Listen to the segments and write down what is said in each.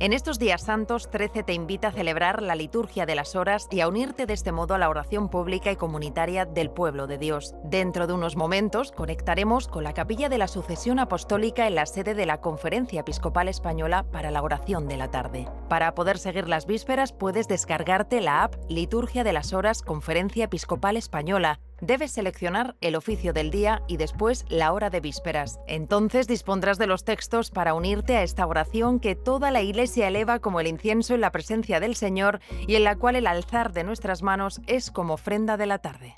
En estos días santos, 13 te invita a celebrar la liturgia de las horas y a unirte de este modo a la oración pública y comunitaria del pueblo de Dios. Dentro de unos momentos conectaremos con la Capilla de la Sucesión Apostólica en la sede de la Conferencia Episcopal Española para la oración de la tarde. Para poder seguir las vísperas puedes descargarte la app Liturgia de las Horas Conferencia Episcopal Española. Debes seleccionar el oficio del día y después la hora de vísperas. Entonces dispondrás de los textos para unirte a esta oración que toda la Iglesia eleva como el incienso en la presencia del Señor y en la cual el alzar de nuestras manos es como ofrenda de la tarde.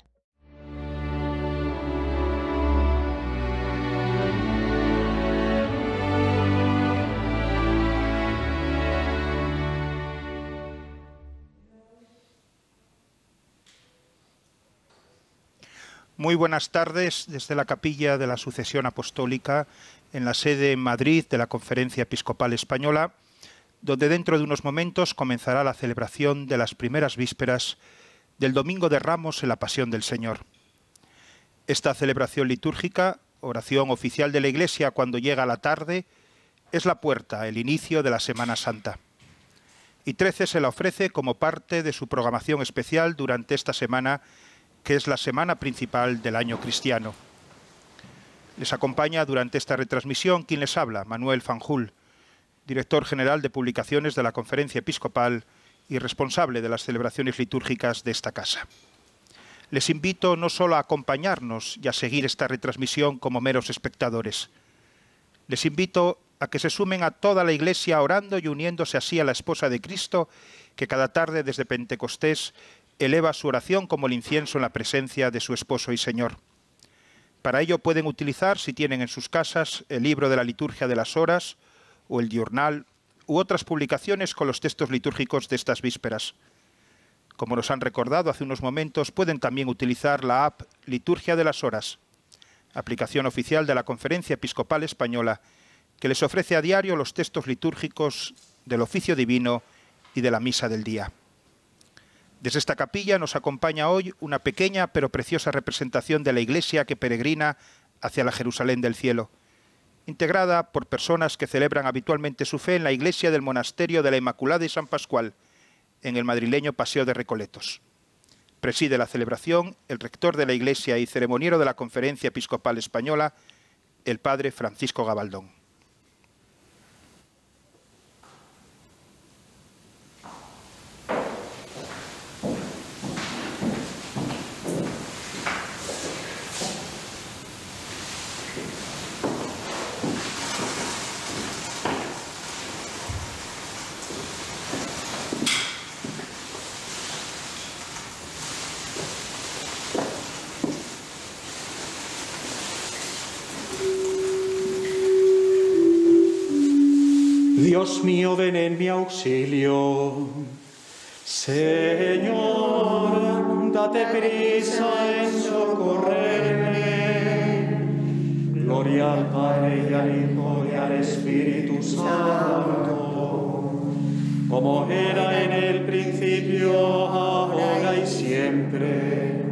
Muy buenas tardes desde la Capilla de la Sucesión Apostólica en la sede en Madrid de la Conferencia Episcopal Española, donde dentro de unos momentos comenzará la celebración de las primeras vísperas del Domingo de Ramos en la Pasión del Señor. Esta celebración litúrgica, oración oficial de la Iglesia cuando llega la tarde, es la puerta, el inicio de la Semana Santa. Y 13 se la ofrece como parte de su programación especial durante esta semana que es la semana principal del año cristiano. Les acompaña durante esta retransmisión quien les habla, Manuel Fanjul, director general de publicaciones de la Conferencia Episcopal y responsable de las celebraciones litúrgicas de esta casa. Les invito no solo a acompañarnos y a seguir esta retransmisión como meros espectadores, les invito a que se sumen a toda la Iglesia orando y uniéndose así a la esposa de Cristo, que cada tarde desde Pentecostés eleva su oración como el incienso en la presencia de su esposo y Señor. Para ello pueden utilizar, si tienen en sus casas, el libro de la liturgia de las horas o el diurnal u otras publicaciones con los textos litúrgicos de estas vísperas. Como nos han recordado hace unos momentos, pueden también utilizar la app Liturgia de las Horas, aplicación oficial de la Conferencia Episcopal Española, que les ofrece a diario los textos litúrgicos del oficio divino y de la misa del día. Desde esta capilla nos acompaña hoy una pequeña pero preciosa representación de la Iglesia que peregrina hacia la Jerusalén del cielo, integrada por personas que celebran habitualmente su fe en la Iglesia del Monasterio de la Inmaculada y San Pascual, en el madrileño Paseo de Recoletos. Preside la celebración el rector de la Iglesia y ceremoniero de la Conferencia Episcopal Española, el padre Francisco Gabaldón. Dios mío, ven en mi auxilio. Señor, date prisa en socorrerme. Gloria al Padre y al Hijo y al Espíritu Santo, como era en el principio, ahora y siempre,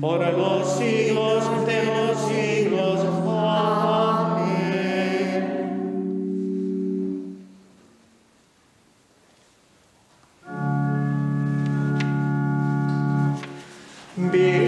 por los siglos de los siglos. Amén.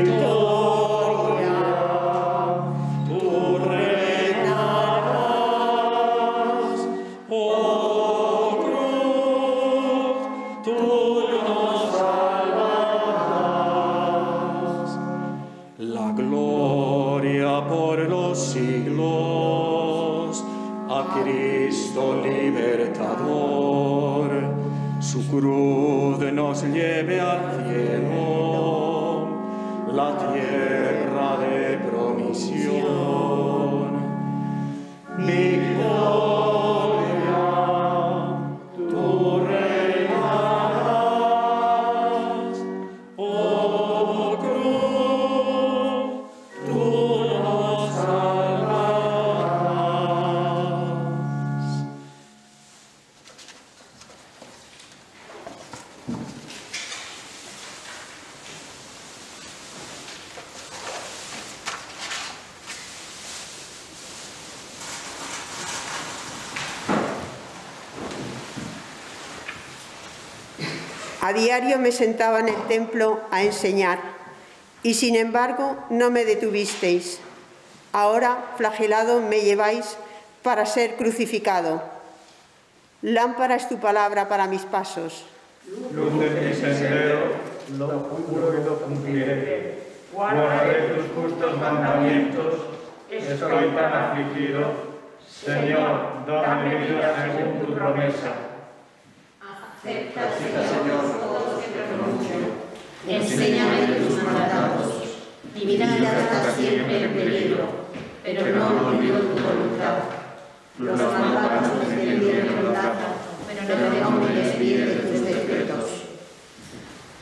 A diario me sentaba en el templo a enseñar y, sin embargo, no me detuvisteis. Ahora, flagelado, me lleváis para ser crucificado. Lámpara es tu palabra para mis pasos. Luz de mi sendero, lo juro y lo cumpliré. Guardaré tus justos mandamientos. Estoy tan afligido. Señor, dame vida según tu promesa. Acepta, Señor, todo lo que pronuncio. Enséñame tus mandatos. Mi vida está siempre en peligro, pero no olvido tu voluntad. Los mandatos del infierno los dado, pero no me desvíe de tus decretos.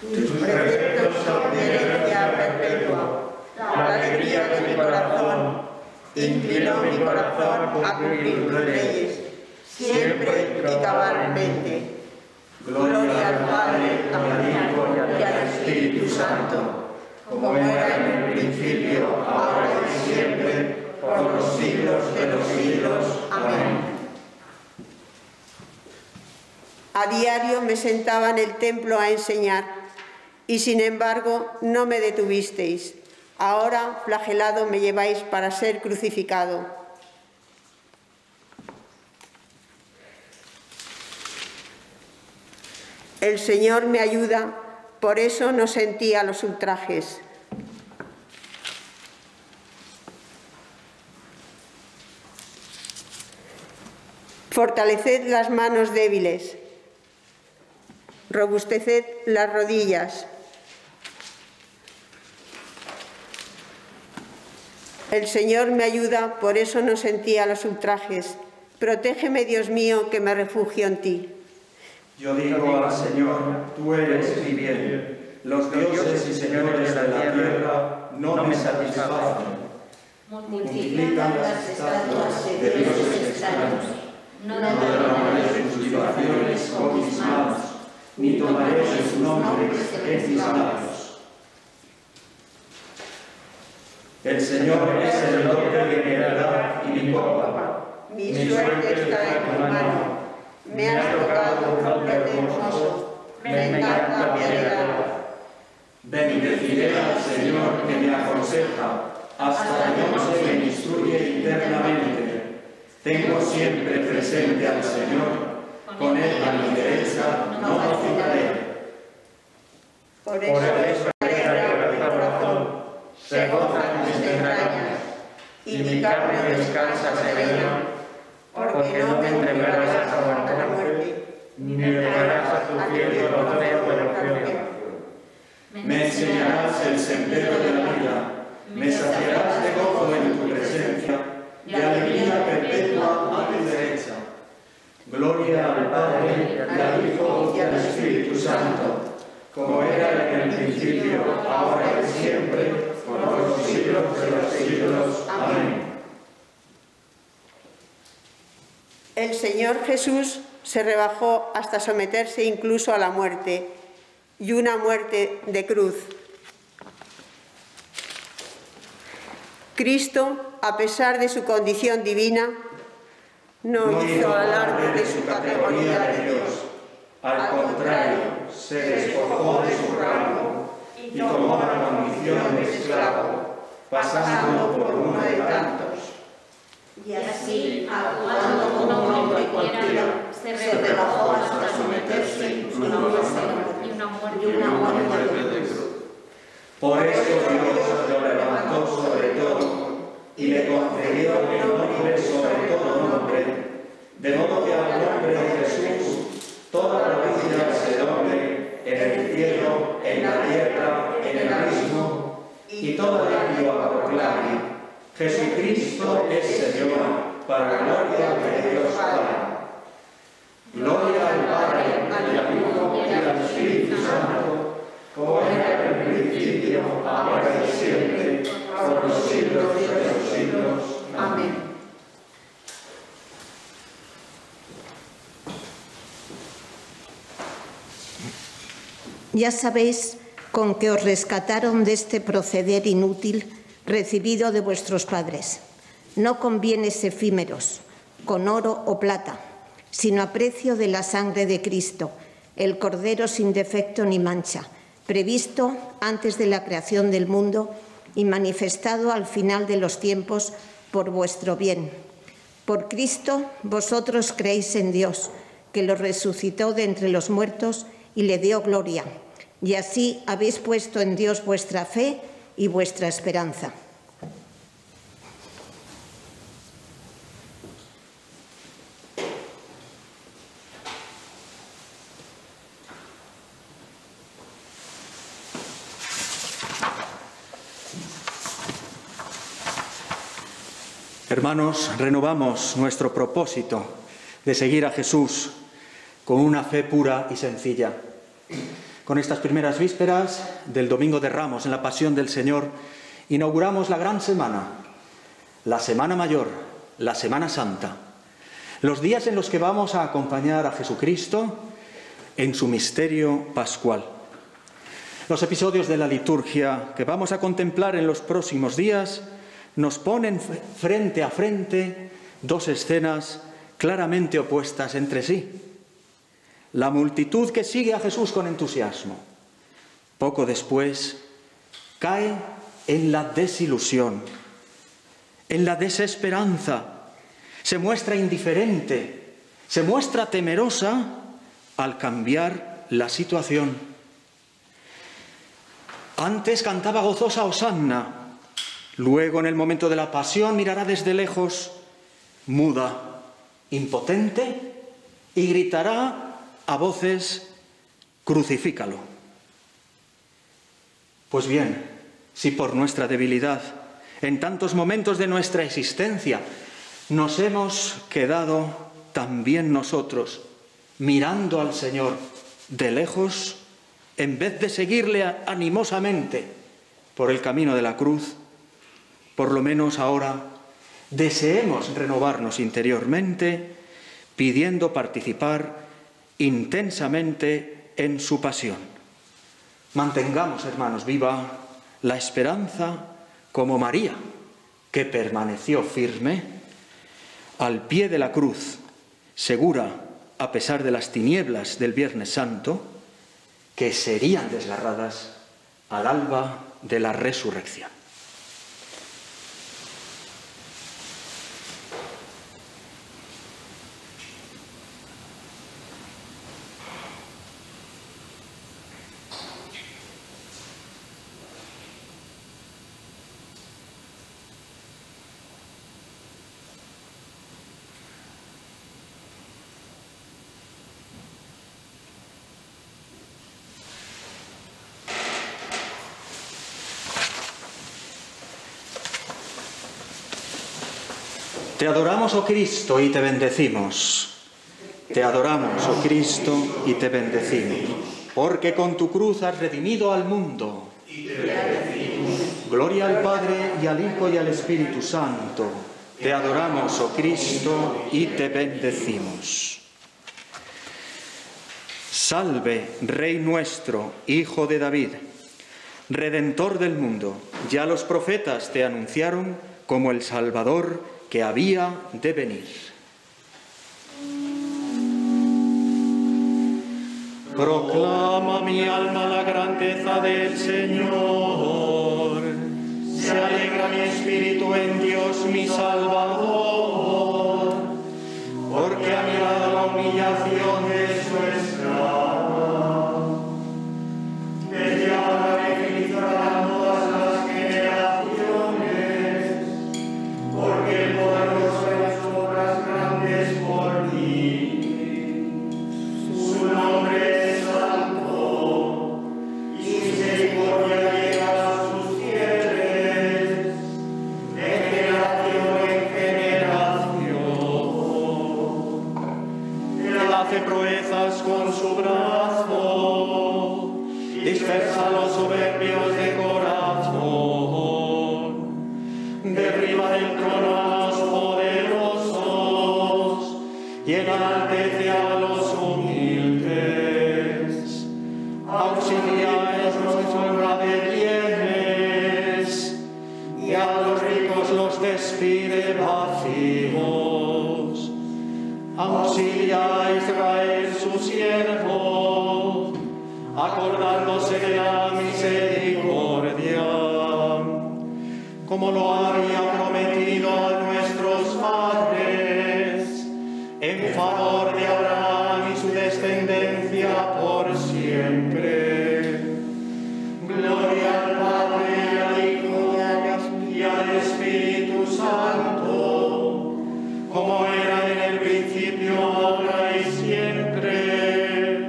Tus preceptos son mi herencia perpetua, la alegría de mi corazón. Inclino mi corazón a cumplir tus leyes, siempre y cabalmente. Gloria al Padre, al Hijo y al Espíritu Santo, como era en el principio, ahora y siempre, por los siglos de los siglos. Amén. A diario me sentaba en el templo a enseñar, y sin embargo no me detuvisteis. Ahora, flagelado, me lleváis para ser crucificado. El Señor me ayuda, por eso no sentía los ultrajes. Fortaleced las manos débiles, robusteced las rodillas. El Señor me ayuda, por eso no sentía los ultrajes. Protégeme, Dios mío, que me refugio en ti. Yo digo al Señor, tú eres mi bien. Los dioses y señores de la tierra no me satisfacen. Multiplican las estatuas de dioses extraños. No derramaré sus libaciones con mis manos, ni tomaré sus nombres en mis labios. El Señor es el doble de mi heredad y mi copa. Mi suerte está en tu mano. Me has tocado un hombre hermoso. Me encanta mi heredad. Bendeciré al Señor que me aconseja. Hasta anoche me instruye internamente. Tengo siempre presente al Señor. Con él a mi derecha no vacilaré. Por eso alegra mi corazón. Se gozan mis entrañas, y mi carne descansa serena, porque no me entregarás a la muerte, ni me dejarás a tu piel el poder de la tierra. Me enseñarás el sendero de la vida, me saciarás de gozo en tu presencia, y alegría perpetua a mi derecha. Gloria al Padre, y al Hijo, y al Espíritu Santo, como era en el principio, ahora y siempre, por los siglos de los siglos. Amén. El Señor Jesús se rebajó hasta someterse incluso a la muerte, y una muerte de cruz. Cristo, a pesar de su condición divina, no hizo alarde de su categoría de Dios. Al contrario, se despojó de su rango y tomó la condición de esclavo, pasando por uno de tantos. Y así, actuando como un hombre cualquiera, se rebajó hasta someterse incluso a la muerte y una muerte de cruz. Por eso Dios lo levantó sobre todo, y le concedió el nombre sobre todo nombre, de modo que al nombre de Jesús toda la vida se doble en el cielo, en la tierra, en el abismo, y toda la lengua proclame: Jesucristo es Señor, para gloria de Dios Padre. Gloria al Padre, al Hijo y al Espíritu Santo, como era en el principio, ahora y siempre, por los siglos de los siglos. Amén. Ya sabéis con que os rescataron de este proceder inútil recibido de vuestros padres, no con bienes efímeros, con oro o plata, sino a precio de la sangre de Cristo, el Cordero sin defecto ni mancha, previsto antes de la creación del mundo y manifestado al final de los tiempos por vuestro bien. Por Cristo vosotros creéis en Dios, que lo resucitó de entre los muertos y le dio gloria, y así habéis puesto en Dios vuestra fe y vuestra esperanza. Hermanos, renovamos nuestro propósito de seguir a Jesús con una fe pura y sencilla. Con estas primeras vísperas del Domingo de Ramos en la Pasión del Señor, inauguramos la gran semana, la Semana Mayor, la Semana Santa, los días en los que vamos a acompañar a Jesucristo en su misterio pascual. Los episodios de la liturgia que vamos a contemplar en los próximos días nos ponen frente a frente dos escenas claramente opuestas entre sí. La multitud que sigue a Jesús con entusiasmo, poco después, cae en la desilusión, en la desesperanza, se muestra indiferente, se muestra temerosa al cambiar la situación. Antes cantaba gozosa Hosanna. Luego, en el momento de la pasión, mirará desde lejos, muda, impotente, y gritará a voces, crucifícalo. Pues bien, si por nuestra debilidad, en tantos momentos de nuestra existencia, nos hemos quedado también nosotros, mirando al Señor de lejos, en vez de seguirle animosamente por el camino de la cruz, por lo menos ahora deseemos renovarnos interiormente, pidiendo participar intensamente en su pasión. Mantengamos, hermanos, viva la esperanza como María, que permaneció firme al pie de la cruz, segura a pesar de las tinieblas del Viernes Santo, que serían desgarradas al alba de la resurrección. Te adoramos, oh Cristo, y te bendecimos. Te adoramos, oh Cristo, y te bendecimos. Porque con tu cruz has redimido al mundo. Gloria al Padre, y al Hijo, y al Espíritu Santo. Te adoramos, oh Cristo, y te bendecimos. Salve, Rey nuestro, Hijo de David, Redentor del mundo. Ya los profetas te anunciaron como el Salvador que había de venir. Proclama mi alma la grandeza del Señor, se alegra mi espíritu en Dios mi Salvador, porque ha mirado la humillación de su esclava. Ella realizará todas las generaciones, porque el poderoso hizo obras grandes por ti. Su nombre es santo, y misericordia llega a sus fieles, de generación en generación. Él hace proezas con su brazo, dispersa a los soberbios de corazón, derriba del trono a los poderosos y enaltece a los humildes. Auxilia a los que sobra de bienes y a los ricos los despide vacíos. Auxilia a Israel su siervo acordándose de la misericordia, como lo había prometido a nuestros padres, en favor de Abraham y su descendencia por siempre. Gloria al Padre, al Hijo y al Espíritu Santo, como era en el principio, ahora y siempre,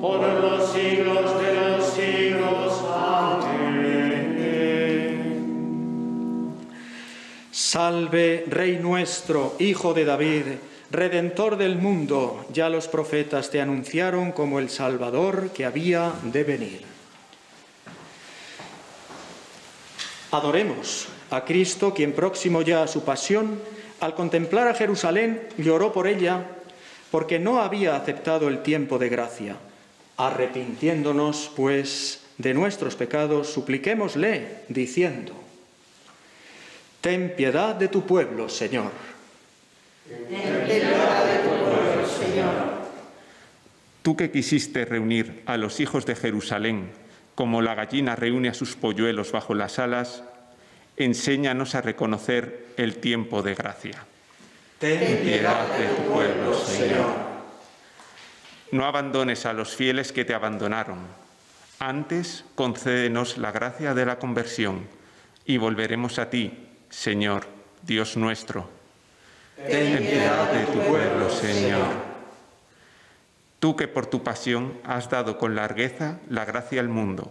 por los siglos de los siglos. Amén. Salve, Rey nuestro, Hijo de David, Redentor del mundo, ya los profetas te anunciaron como el Salvador que había de venir. Adoremos a Cristo, quien próximo ya a su pasión, al contemplar a Jerusalén, lloró por ella, porque no había aceptado el tiempo de gracia. Arrepintiéndonos, pues, de nuestros pecados, supliquémosle, diciendo: ten piedad de tu pueblo, Señor. Ten piedad de tu pueblo, Señor. Tú que quisiste reunir a los hijos de Jerusalén, como la gallina reúne a sus polluelos bajo las alas, enséñanos a reconocer el tiempo de gracia. Ten piedad de tu pueblo, Señor. No abandones a los fieles que te abandonaron. Antes, concédenos la gracia de la conversión y volveremos a ti, Señor, Dios nuestro. Ten piedad de tu pueblo, Señor. Tú que por tu pasión has dado con largueza la gracia al mundo,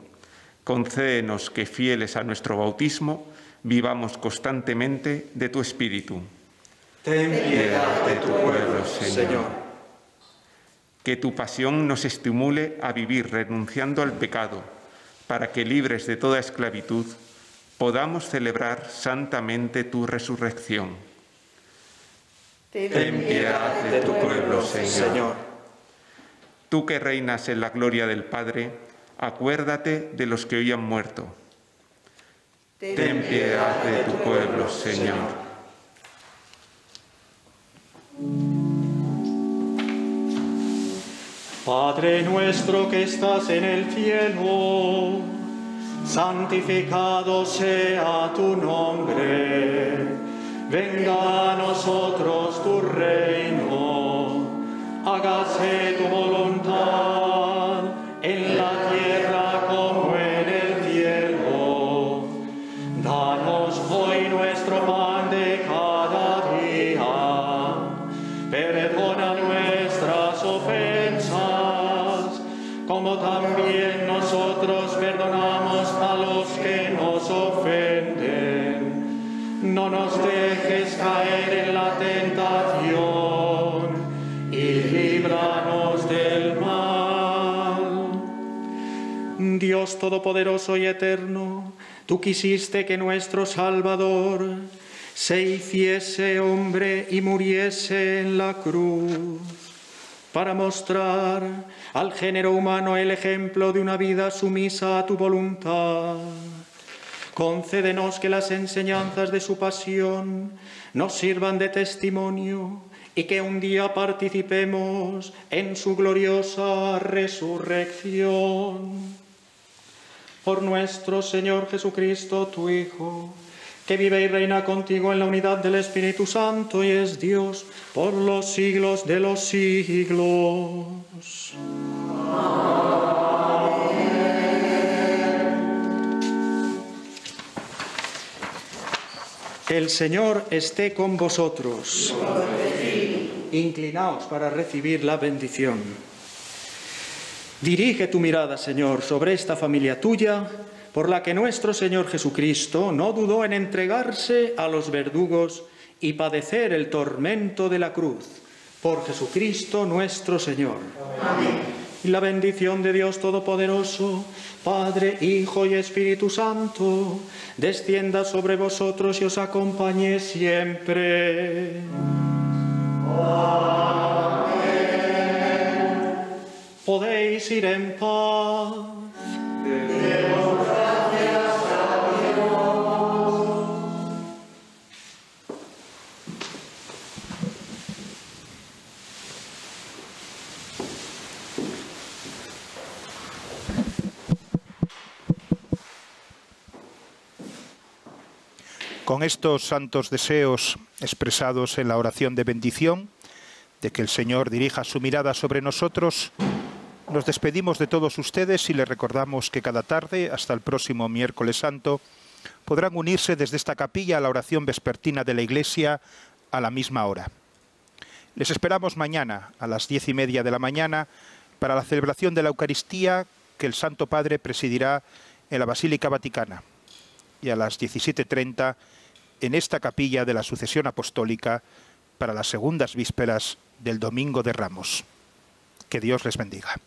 concédenos que, fieles a nuestro bautismo, vivamos constantemente de tu Espíritu. Ten piedad de tu pueblo, Señor. Que tu pasión nos estimule a vivir renunciando al pecado, para que, libres de toda esclavitud, podamos celebrar santamente tu resurrección. Ten piedad de tu pueblo, Señor. Tú que reinas en la gloria del Padre, acuérdate de los que hoy han muerto. Ten piedad de tu pueblo, Señor. Padre nuestro que estás en el cielo, santificado sea tu nombre. Venga a nosotros tu reino, hágase tu voluntad en la tierra como en el cielo. Danos hoy nuestro pan de cada día, perdona nuestras ofensas, como también nosotros perdonamos a los que nos ofenden. No nos dejes caer en la tentación y líbranos del mal. Dios todopoderoso y eterno, tú quisiste que nuestro Salvador se hiciese hombre y muriese en la cruz, para mostrar al género humano el ejemplo de una vida sumisa a tu voluntad. Concédenos que las enseñanzas de su pasión nos sirvan de testimonio y que un día participemos en su gloriosa resurrección. Por nuestro Señor Jesucristo, tu Hijo, que vive y reina contigo en la unidad del Espíritu Santo y es Dios por los siglos de los siglos. Amén. El Señor esté con vosotros. Inclinaos para recibir la bendición. Dirige tu mirada, Señor, sobre esta familia tuya, por la que nuestro Señor Jesucristo no dudó en entregarse a los verdugos y padecer el tormento de la cruz. Por Jesucristo nuestro Señor. Amén. Y la bendición de Dios Todopoderoso, Padre, Hijo y Espíritu Santo, descienda sobre vosotros y os acompañe siempre. Amén. Podéis ir en paz. Demos gracias a Dios. Con estos santos deseos expresados en la oración de bendición, de que el Señor dirija su mirada sobre nosotros, nos despedimos de todos ustedes y les recordamos que cada tarde, hasta el próximo miércoles santo, podrán unirse desde esta capilla a la oración vespertina de la Iglesia a la misma hora. Les esperamos mañana a las 10:30 de la mañana para la celebración de la Eucaristía que el Santo Padre presidirá en la Basílica Vaticana y a las 17:30 en esta capilla de la Sucesión Apostólica para las segundas vísperas del Domingo de Ramos. Que Dios les bendiga.